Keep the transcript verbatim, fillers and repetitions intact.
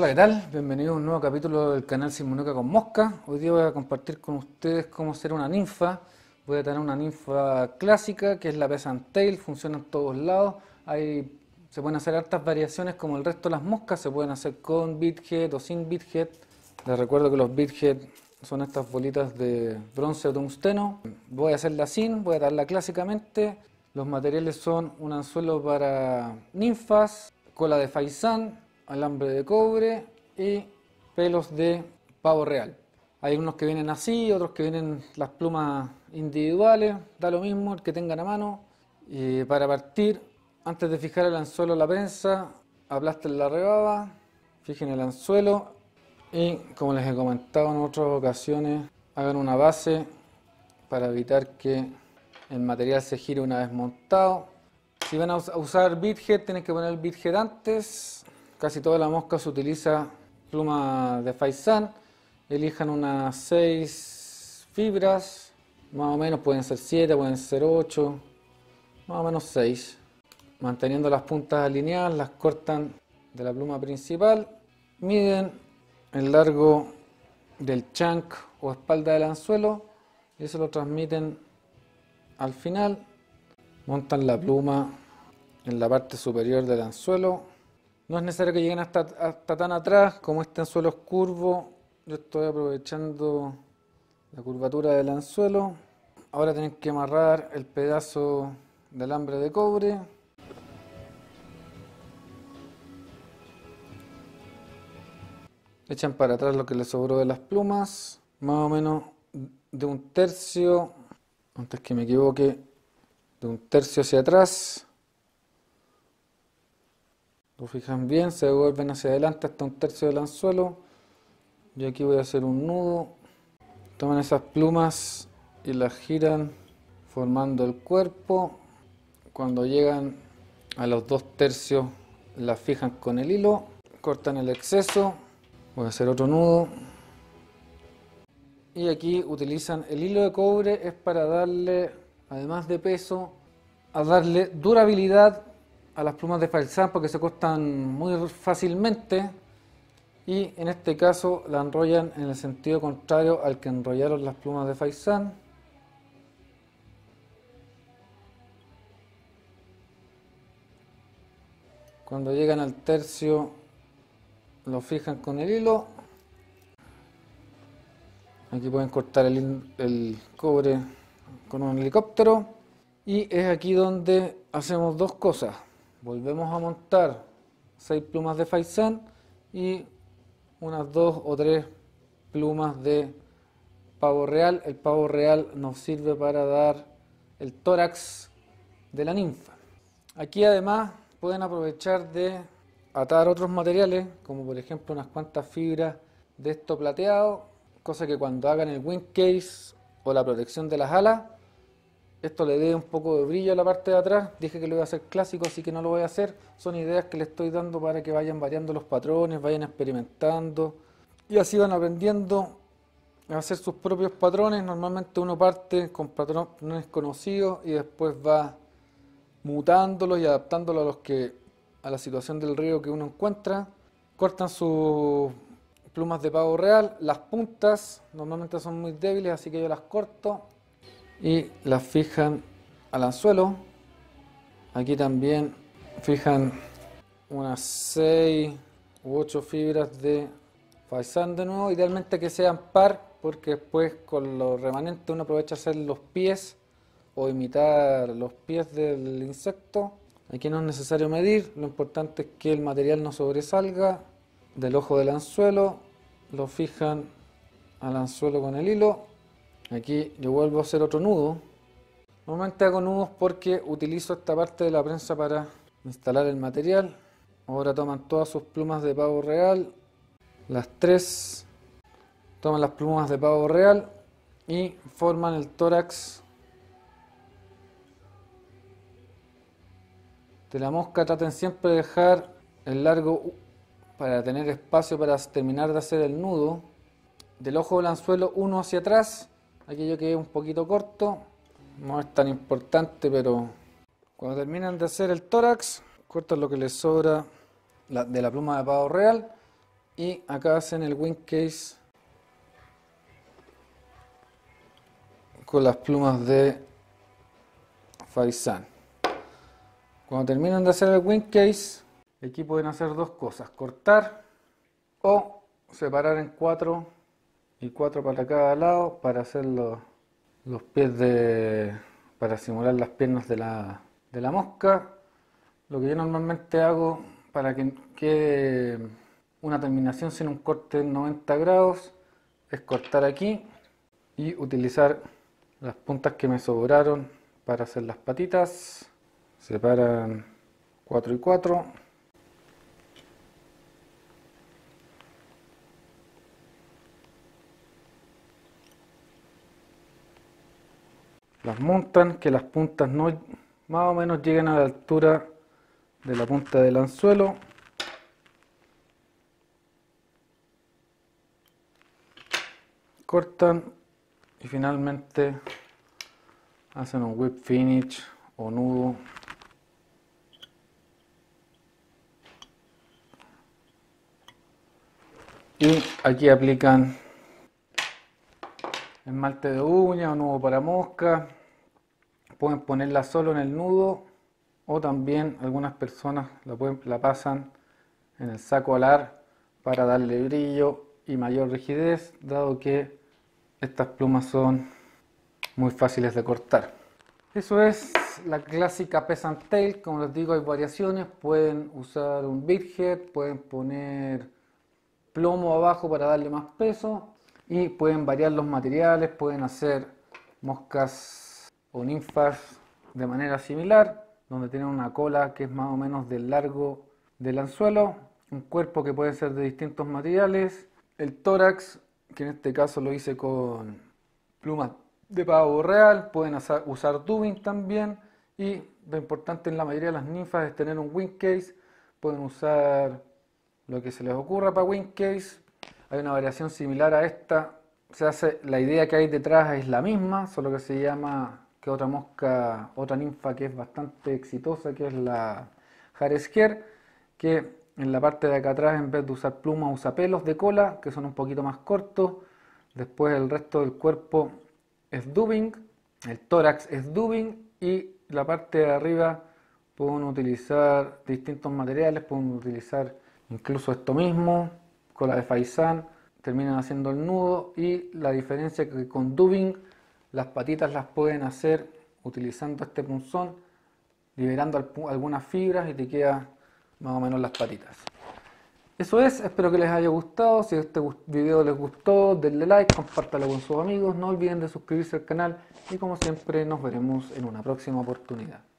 Hola, ¿qué tal? Bienvenidos a un nuevo capítulo del canal Simonuca con Mosca. Hoy día voy a compartir con ustedes cómo hacer una ninfa. Voy a tener una ninfa clásica, que es la Pheasant Tail, funciona en todos lados. Hay, se pueden hacer hartas variaciones como el resto de las moscas, se pueden hacer con beadhead o sin beadhead. Les recuerdo que los beadhead son estas bolitas de bronce o tungsteno. Voy a hacerla sin, voy a darla clásicamente. Los materiales son un anzuelo para ninfas, cola de faisán, alambre de cobre y pelos de pavo real. Hay unos que vienen así, otros que vienen las plumas individuales, da lo mismo el que tengan a mano. Y para partir, antes de fijar el anzuelo a la prensa, aplasten la rebaba, fijen el anzuelo y, como les he comentado en otras ocasiones, hagan una base para evitar que el material se gire una vez montado. Si van a usar beadhead, tienen que poner el beadhead antes. Casi toda la mosca se utiliza pluma de faisán. Elijan unas seis fibras, más o menos, pueden ser siete, pueden ser ocho, más o menos seis. Manteniendo las puntas alineadas, las cortan de la pluma principal. Miden el largo del chunk o espalda del anzuelo y eso lo transmiten al final. Montan la pluma en la parte superior del anzuelo. No es necesario que lleguen hasta, hasta tan atrás, como este anzuelo es curvo, yo estoy aprovechando la curvatura del anzuelo. Ahora tienen que amarrar el pedazo de alambre de cobre. Echan para atrás lo que les sobró de las plumas, más o menos de un tercio, antes que me equivoque, de un tercio hacia atrás. Lo fijan bien, se devuelven hacia adelante hasta un tercio del anzuelo. Yo aquí voy a hacer un nudo. Toman esas plumas y las giran formando el cuerpo. Cuando llegan a los dos tercios las fijan con el hilo. Cortan el exceso. Voy a hacer otro nudo. Y aquí utilizan el hilo de cobre, es para darle, además de peso, a darle durabilidad a las plumas de faisán, porque se cortan muy fácilmente y en este caso la enrollan en el sentido contrario al que enrollaron las plumas de faisán. Cuando llegan al tercio lo fijan con el hilo. Aquí pueden cortar el, el cobre con un helicóptero y es aquí donde hacemos dos cosas. Volvemos a montar seis plumas de faisán y unas dos o tres plumas de pavo real. El pavo real nos sirve para dar el tórax de la ninfa. Aquí además pueden aprovechar de atar otros materiales, como por ejemplo unas cuantas fibras de esto plateado, cosa que cuando hagan el wing case o la protección de las alas, esto le dé un poco de brillo a la parte de atrás. Dije que lo iba a hacer clásico, así que no lo voy a hacer. Son ideas que le estoy dando para que vayan variando los patrones, vayan experimentando. Y así van aprendiendo a hacer sus propios patrones. Normalmente uno parte con patrones conocidos y después va mutándolos y adaptándolos a, los que, a la situación del río que uno encuentra. Cortan sus plumas de pavo real. Las puntas normalmente son muy débiles, así que yo las corto y las fijan al anzuelo. Aquí también fijan unas seis u ocho fibras de faisán de nuevo, idealmente que sean par, porque después con los remanentes uno aprovecha hacer los pies o imitar los pies del insecto. Aquí no es necesario medir, lo importante es que el material no sobresalga del ojo del anzuelo. Lo fijan al anzuelo con el hilo. Aquí yo vuelvo a hacer otro nudo. Normalmente hago nudos porque utilizo esta parte de la prensa para instalar el material. Ahora toman todas sus plumas de pavo real, las tres. Toman las plumas de pavo real y forman el tórax de la mosca. Traten siempre de dejar el largo para tener espacio para terminar de hacer el nudo. Del ojo del anzuelo uno hacia atrás. Aquí yo quedé un poquito corto, no es tan importante, pero cuando terminan de hacer el tórax, cortan lo que les sobra de la pluma de pavo real, y acá hacen el wing case con las plumas de faisán. Cuando terminan de hacer el wing case, aquí pueden hacer dos cosas: cortar o separar en cuatro y cuatro para cada lado para hacer los, los pies de, para simular las piernas de la, de la mosca. Lo que yo normalmente hago para que quede una terminación sin un corte en noventa grados es cortar aquí y utilizar las puntas que me sobraron para hacer las patitas. Separan cuatro y cuatro. Las montan, que las puntas no, más o menos lleguen a la altura de la punta del anzuelo. Cortan. Y finalmente hacen un whip finish o nudo. Y aquí aplican esmalte de uña o nudo para mosca. Pueden ponerla solo en el nudo o también algunas personas la, pueden, la pasan en el saco alar para darle brillo y mayor rigidez, dado que estas plumas son muy fáciles de cortar. Eso es la clásica Pheasant Tail. Como les digo, hay variaciones. Pueden usar un big head, pueden poner plomo abajo para darle más peso. Y pueden variar los materiales, pueden hacer moscas o ninfas de manera similar, donde tienen una cola que es más o menos del largo del anzuelo, un cuerpo que puede ser de distintos materiales, el tórax, que en este caso lo hice con plumas de pavo real. Pueden hacer, usar dubin también, y lo importante en la mayoría de las ninfas es tener un wing case. Pueden usar lo que se les ocurra para wing case. Hay una variación similar a esta, se hace, la idea que hay detrás es la misma, solo que se llama, que otra mosca, otra ninfa que es bastante exitosa, que es la Hare's Ear, que en la parte de acá atrás, en vez de usar plumas, usa pelos de cola, que son un poquito más cortos. Después el resto del cuerpo es dubbing, el tórax es dubbing, y la parte de arriba pueden utilizar distintos materiales, pueden utilizar incluso esto mismo, cola de faisán, terminan haciendo el nudo. Y la diferencia es que con dubbing las patitas las pueden hacer utilizando este punzón, liberando algunas fibras, y te queda más o menos las patitas. Eso es, espero que les haya gustado. Si este video les gustó, denle like, compártalo con sus amigos, no olviden de suscribirse al canal, y como siempre nos veremos en una próxima oportunidad.